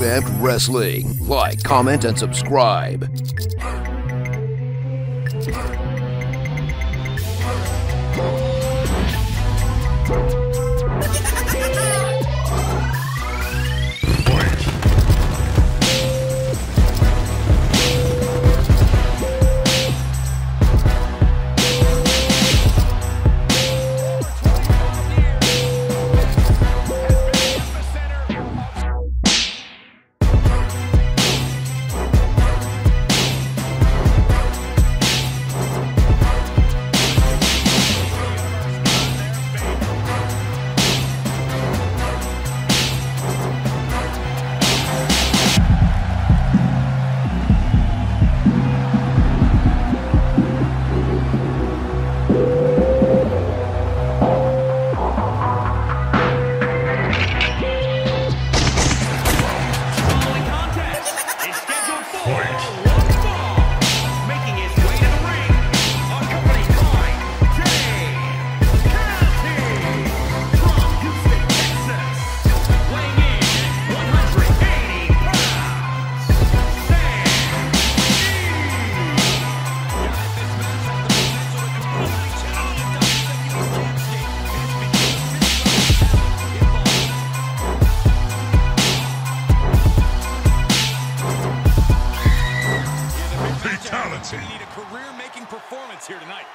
Revamped Wrestling. Like, comment, and subscribe. You need a career-making performance here tonight.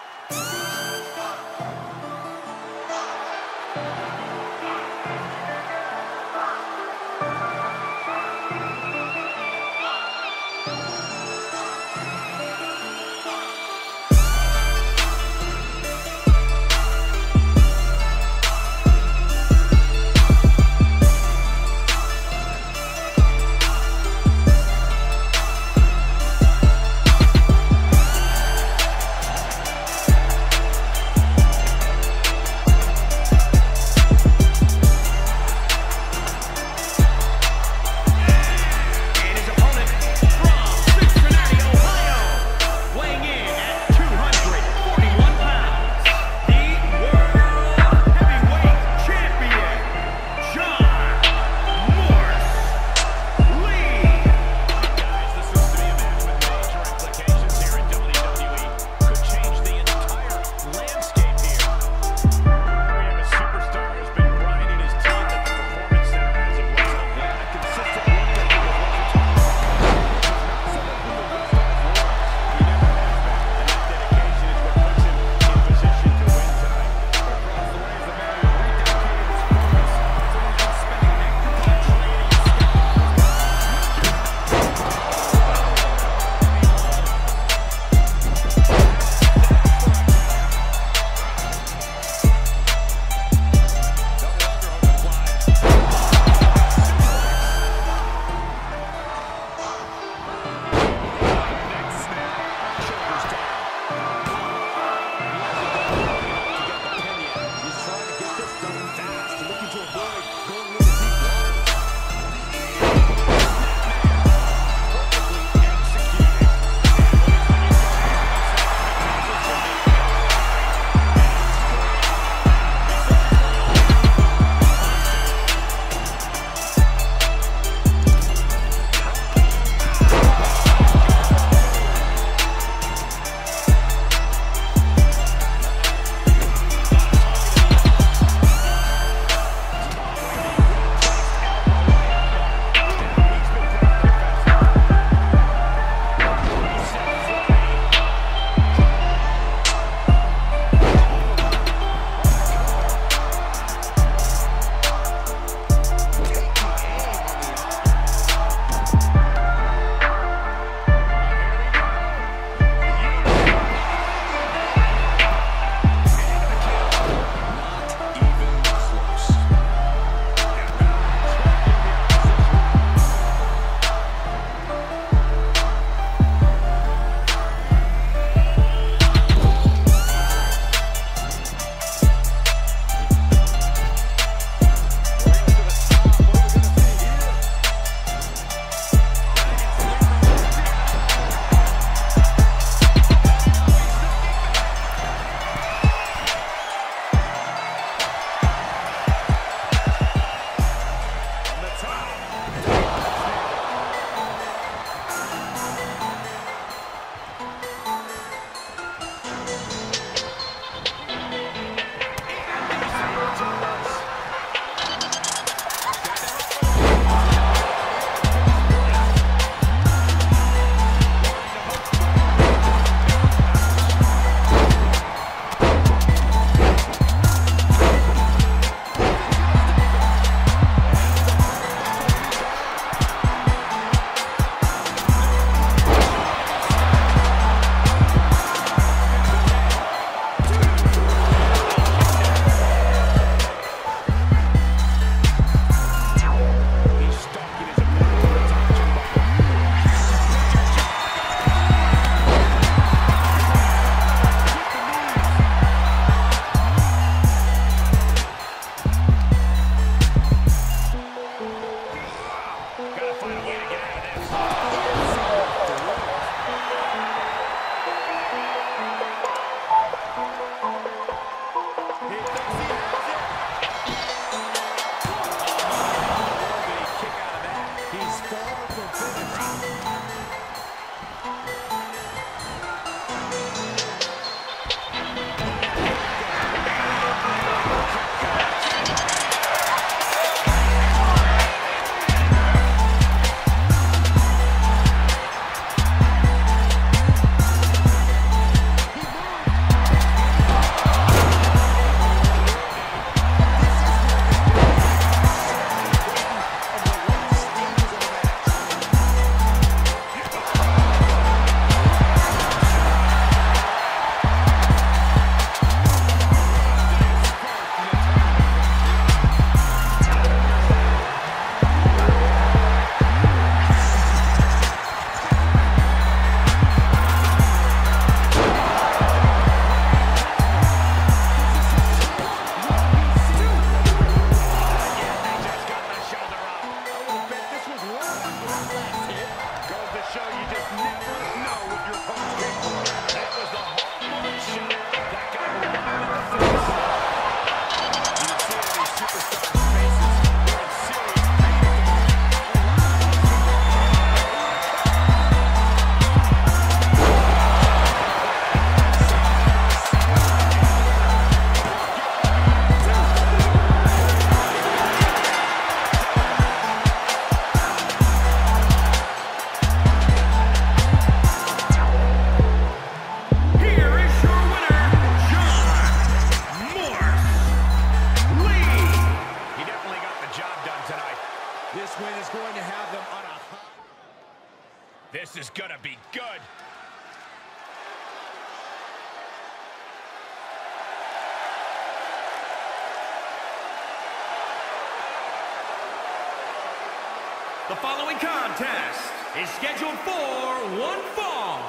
The following contest is scheduled for one fall.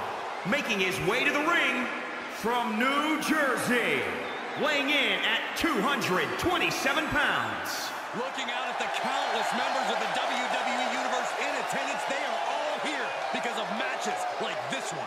Making his way to the ring from New Jersey. Weighing in at 227 pounds. Looking out at the countless members of the WWE Universe in attendance, they are all here because of matches like this one.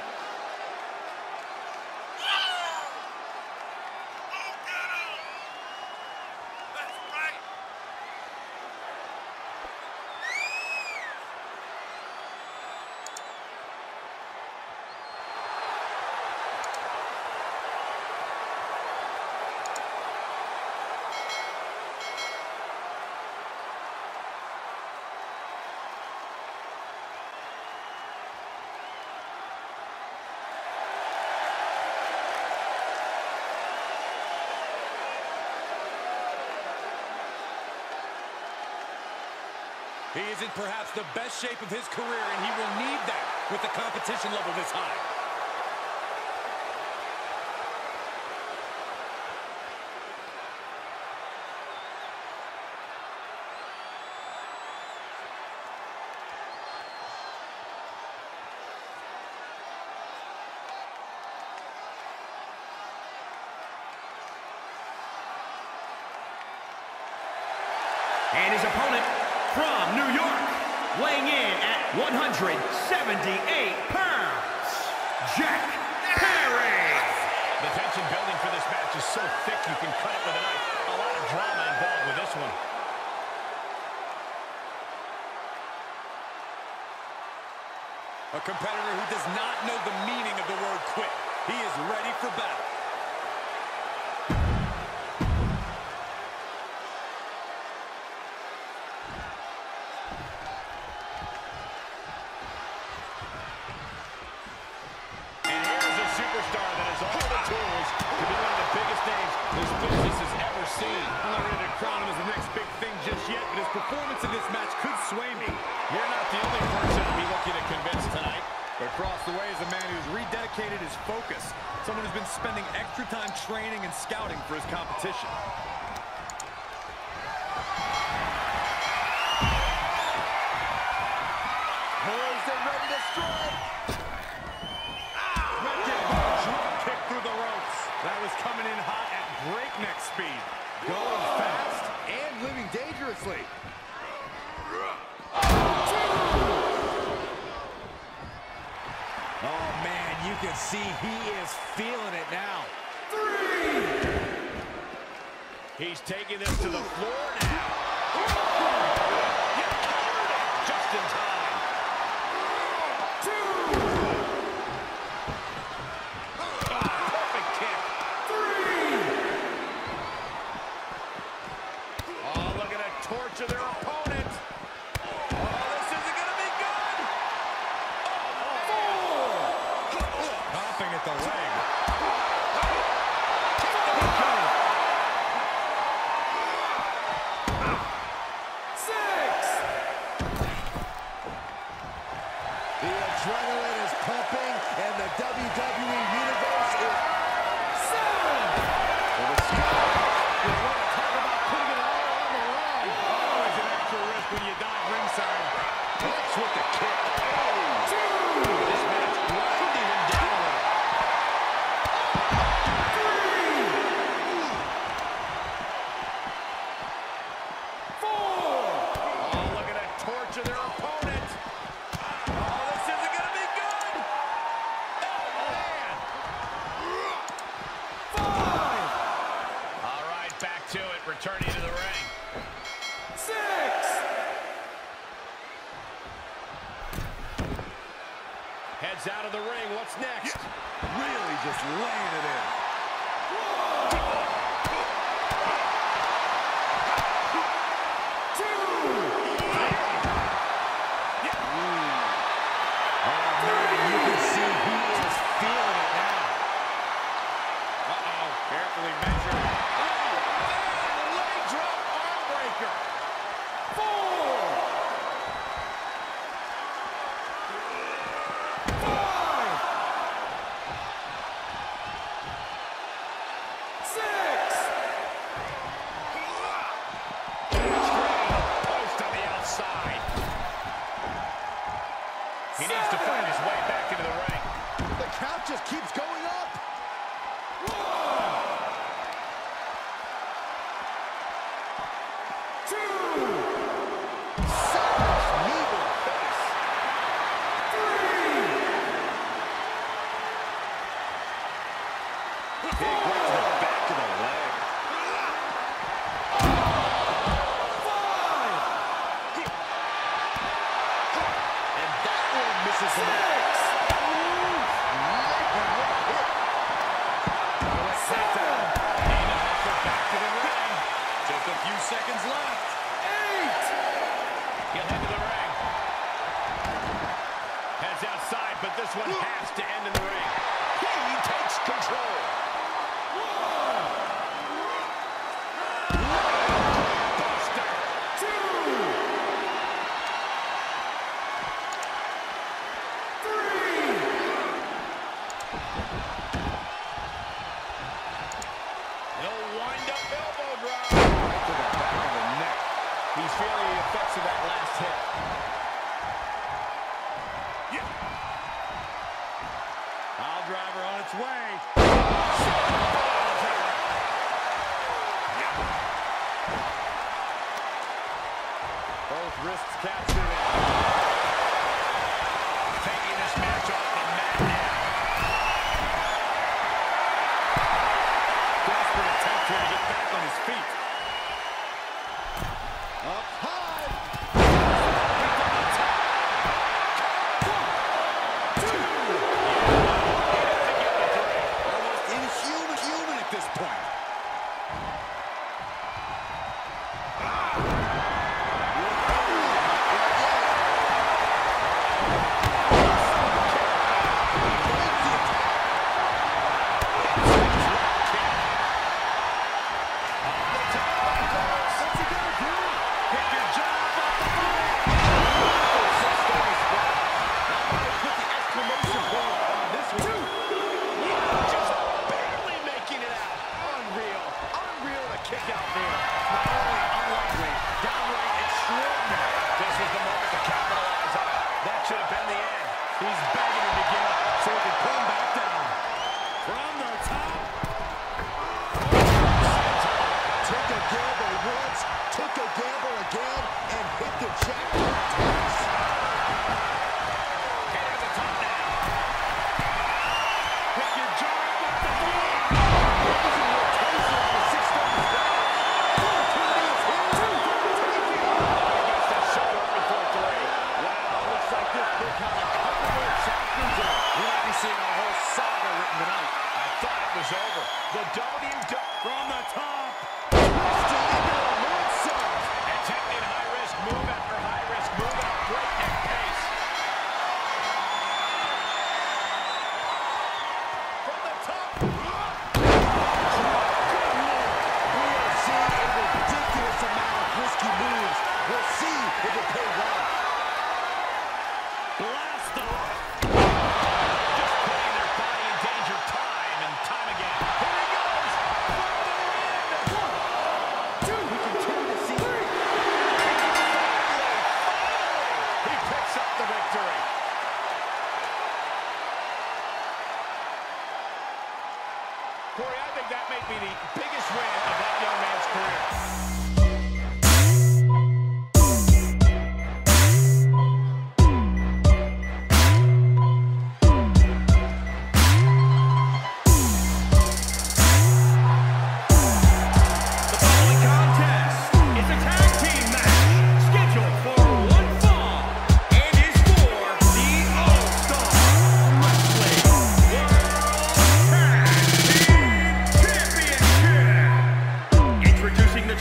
He is in perhaps the best shape of his career, and he will need that with the competition level this high. And his opponent, from New York, weighing in at 178 pounds, Jack Perry. The tension building for this match is so thick you can cut it with a knife. A lot of drama involved with this one. A competitor who does not know the meaning of the word quit. He is ready for battle. Across the way is a man who's rededicated his focus, someone who's been spending extra time training and scouting for his competition. Boys, they're ready to strike! Kick through the ropes. That was coming in hot at breakneck speed. Going fast and living dangerously. Oh, man, you can see he is feeling it now. Three! He's taking this to the floor now. Just in time. Two! Perfect kick. Three! Oh, look at that torch of their opponent. The leg. Six. The adrenaline is pumping, and the WWE Universe is seven. You want to talk about putting it all on the line. Always an extra risk when you dive ringside. That's with the kick. Two. This match grounded him down. Out of the ring, what's next? Yeah. Really just laying it in. One. Two. Yeah. Oh, man, you can see he is feeling it now. Uh-oh, carefully measured. Oh, leg drop arm breaker. Four. count just keeps going up.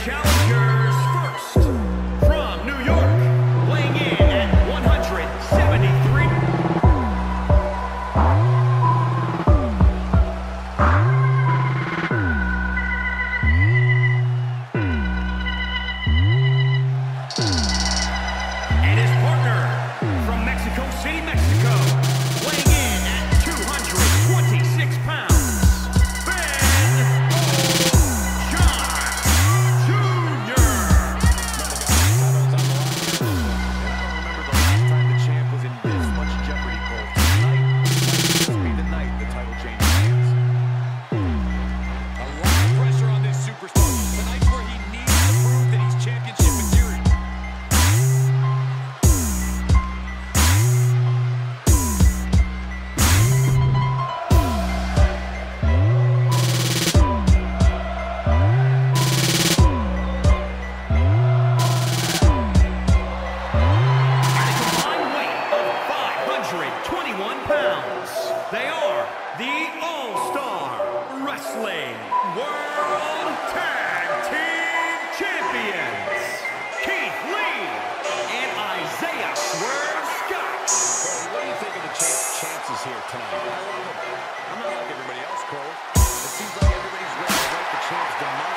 Challenge. Wrestling World Tag Team Champions, Keith Lee and Isaiah Swerve Scott. Cole, what do you think of the chances here tonight? I'm not like everybody else, Cole. It seems like everybody's ready to break the chance down.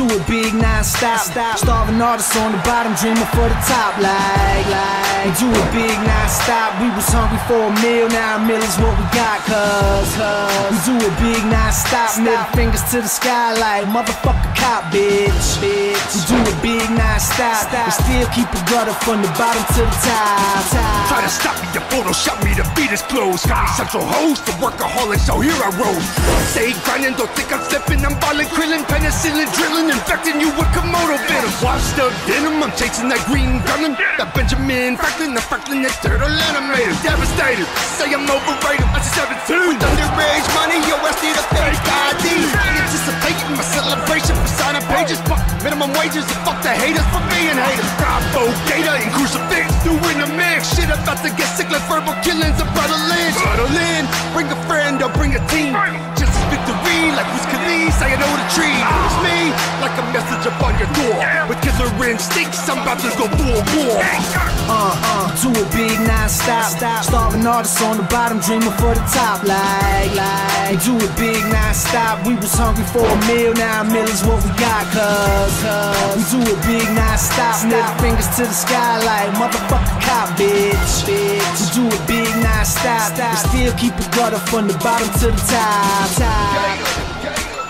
Do it big, non-stop. Starving artists on the bottom, dreaming for the top. Like, do it big, non-stop. We was hungry for a meal, now a meal is what we got. Cause we do it big, non-stop. Middle fingers to the sky like motherfucker cop, bitch. We do it big, non-stop. We still keep a gutter from the bottom to the top. Try to stop me, the Photoshop me, the beat is closed. Central host, the workaholic, so here I rose. Stay grinding, don't think I'm slipping. I'm balling, krillin', penicillin, drillin', infecting you with Komodo venom. Washed up denim, I'm chasing that green gunnin'. That Benjamin Franklin, the Franklin, that turtle animator. Devastated, say I'm overrated, I'm 17. With underage money, yo, I see the fake ID. Anticipating my celebration for signing pages. Fuck minimum wages, and fuck the haters for being haters. Bravo, Gator, and crucifix, doing the mix. Shit, about to get sick like verbal killings of Brother Lynch. Bring a friend or bring a team. Just a victory, like who's Khalid saying over the tree. It's me, like a message up on your door. With killer instincts, I'm about to go full war. Do it big, non-stop. Starving artists on the bottom, dreaming for the top. Like, do it big, non-stop. We was hungry for a meal, now a meal is what we got. Cause we do it big, non-stop. Middle fingers to the sky like motherfucker cop, bitch. We do it big, non-stop. Still keep it gutter from the bottom to the top.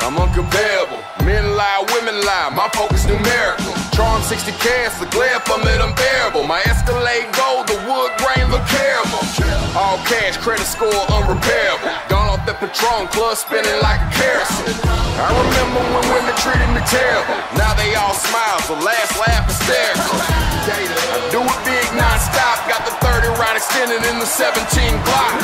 I'm uncomparable. Men lie, women lie. My focus numerical. Charm 60 cats, the glare from it unbearable. My Escalade gold, the wood grain look terrible. All cash, credit score unrepairable. Gone off that Patron, club spinning like a carousel. I remember when women treated me terrible. Now they all smile, so last laugh hysterical. I do it big, non-stop. Got the 30 round extended in the 17 block.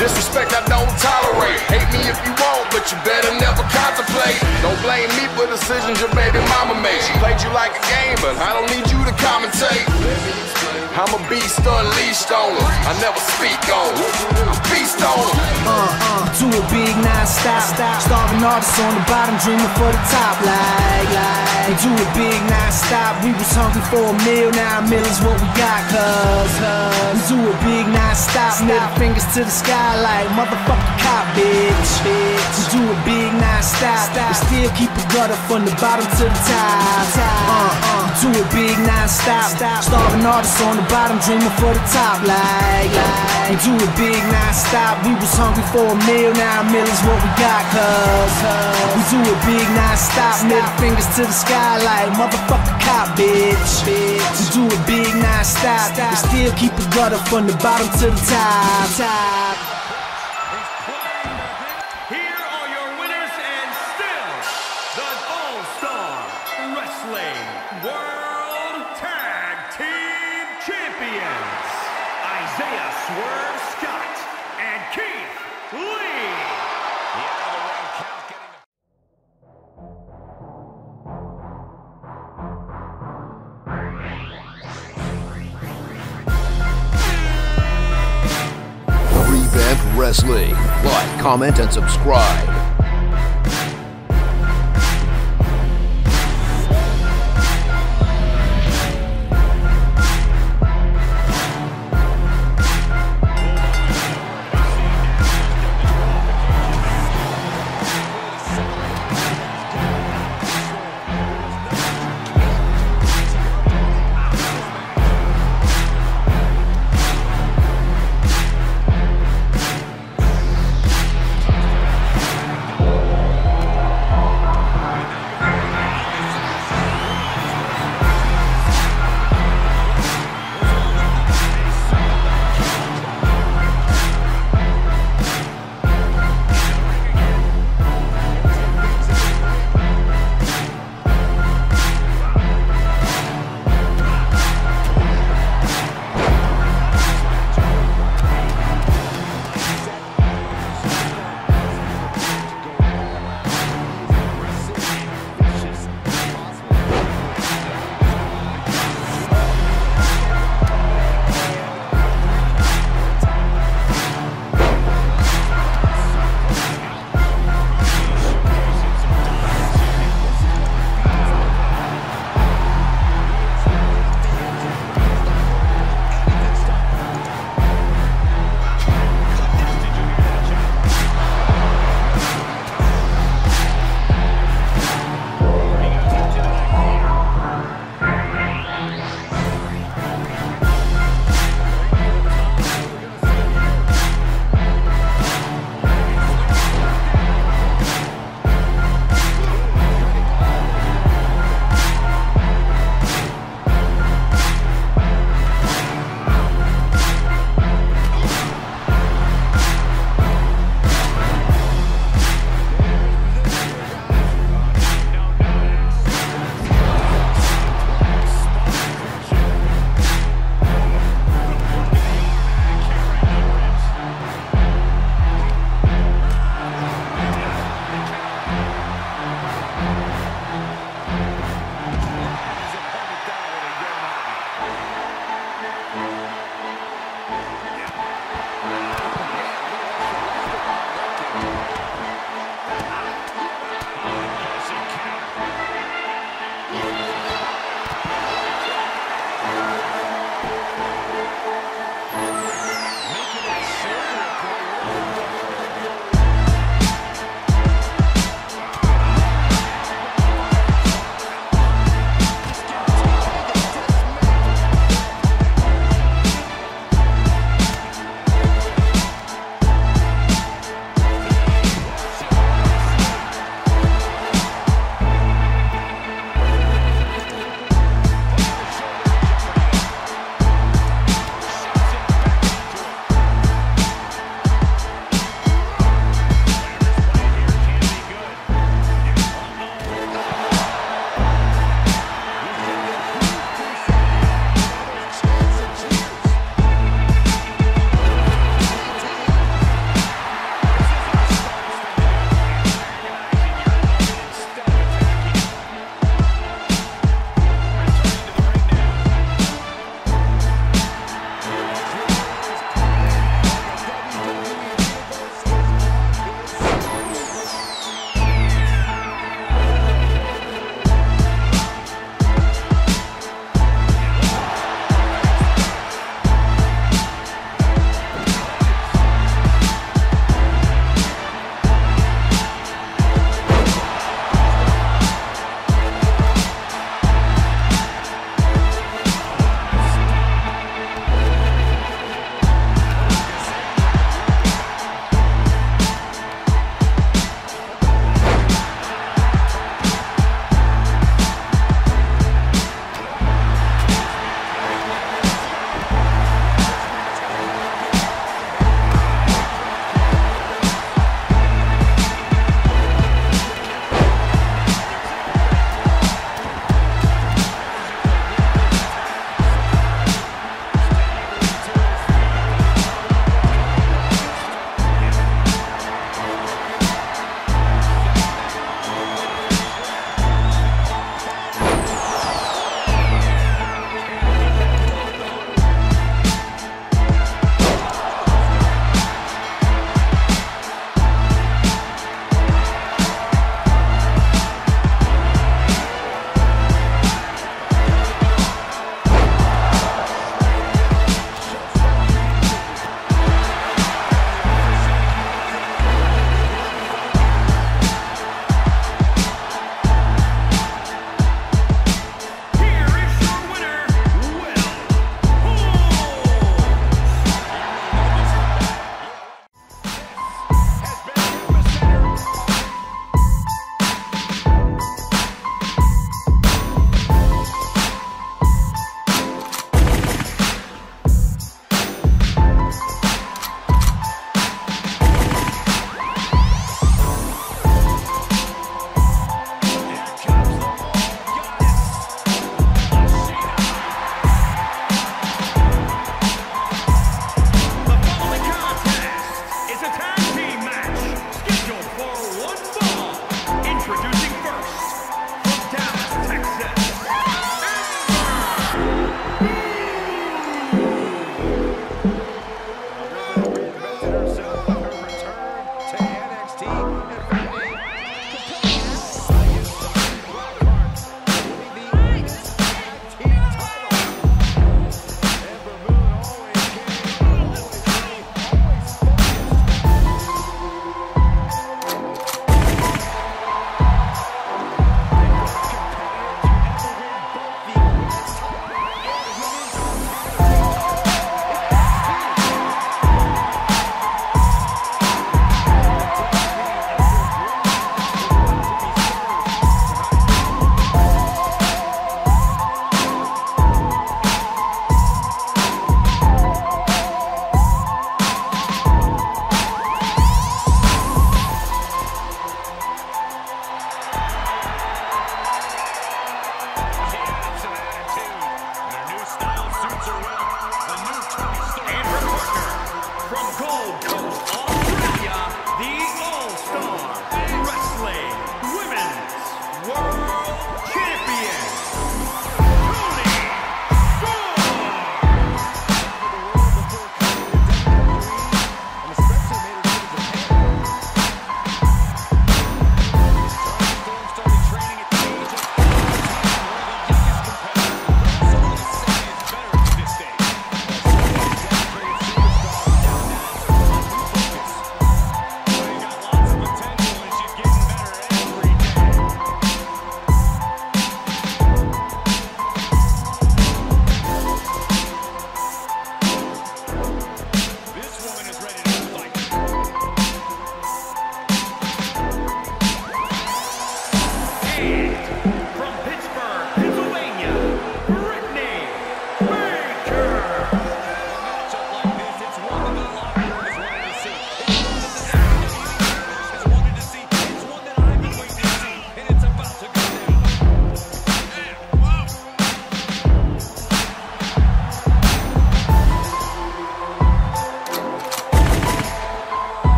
Disrespect I don't tolerate. Hate me if you want, but you better never contemplate. Don't blame me for decisions your baby mama made. She played you like a game, but I don't need you to commentate. I'm a beast unleashed on her. I never speak on her. I'm beast on her. Do it big, non-stop. Starving artists on the bottom, dreaming for the top. Like, do it big, non-stop. We was hungry for a meal, now a meal is what we got. Cause we do it big, non-stop. Middle fingers to the sky like motherfucker cop, bitch. We do it big, non-stop. We still keep a gutter from the bottom to the top. Do it big, non-stop. Starving artists on the bottom, dreaming for the top. Like, do it big, non-stop. We was hungry for a meal, now a meal is what we got. Cause we do it big, non-stop. Middle fingers to the sky like motherfucker cop, bitch. We do it big, non-stop. We still keep a gutter from the bottom to the top. Wrestling. Like, comment, and subscribe.